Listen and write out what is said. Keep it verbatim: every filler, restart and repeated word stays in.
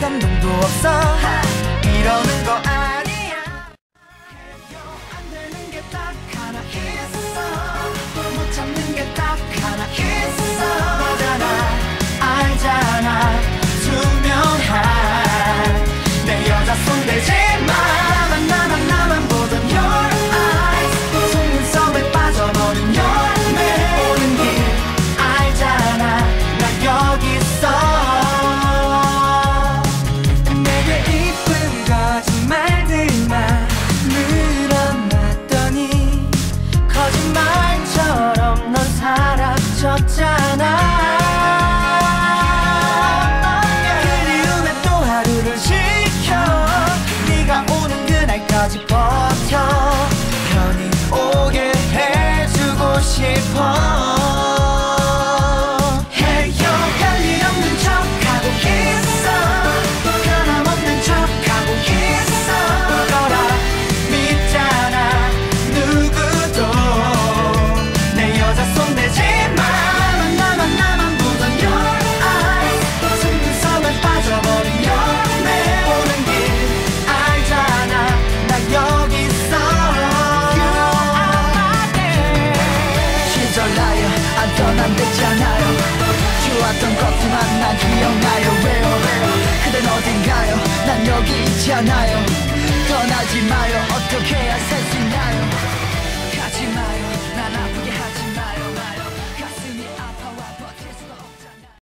감동도 없어. 이러는 거 아니야. 해결 안 되는 게 딱 하나 있어. 못 참는 게 딱 하나 있어. 너잖아, 알잖아, 투명한 내 여자 손대지마. 여기 있지 않아요. 떠나지 마요. 어떻게 해야 살 수